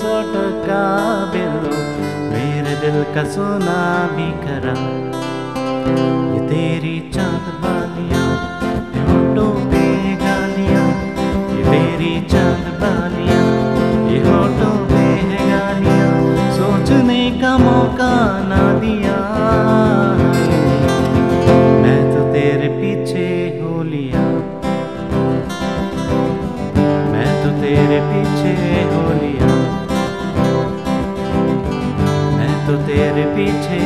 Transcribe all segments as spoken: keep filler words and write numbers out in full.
सौ टका बिल मेरे दिल का सोना बिखरा। ये तेरी चाँद बालियाँ होठों पे गालियाँ, ये तेरी चाँद बालियाँ ये होठों पे गालियाँ, सोचने का मौका ना दिया, मैं तो तेरे पीछे हो लिया, मैं तो तेरे पीछे हो लिया, तो तेरे पीछे।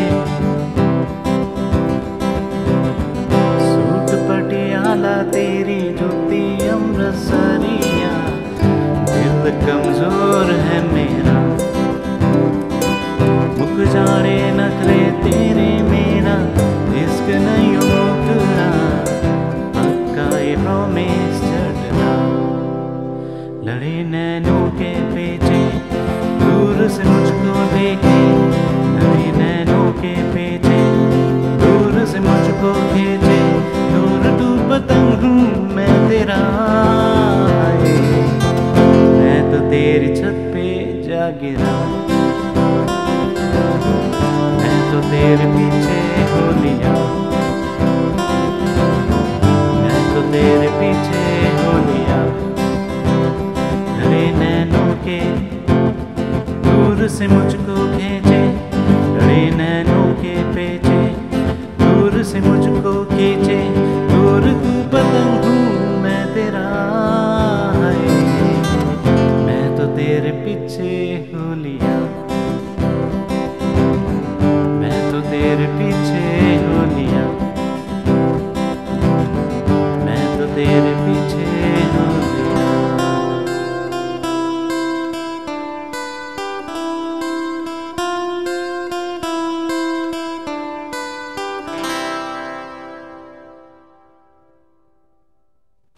सूट पटियाला तेरी जूती अमृतसरिया, दिल कमजोर है मेरा, मुक जाने नखरे तेरे मेरा इश्क नहीं उठा, पक्का ये प्रॉमिस चढ़ा। लड़े नैनों के पीछे दूर से मुझको देखे, मैं तो तेरी छत पे जा गिरा, मैं तो तेरे पीछे हो लिया, मैं तो तेरे पीछे हो लिया। हरे नैनों के दूर से मुझको खींचे।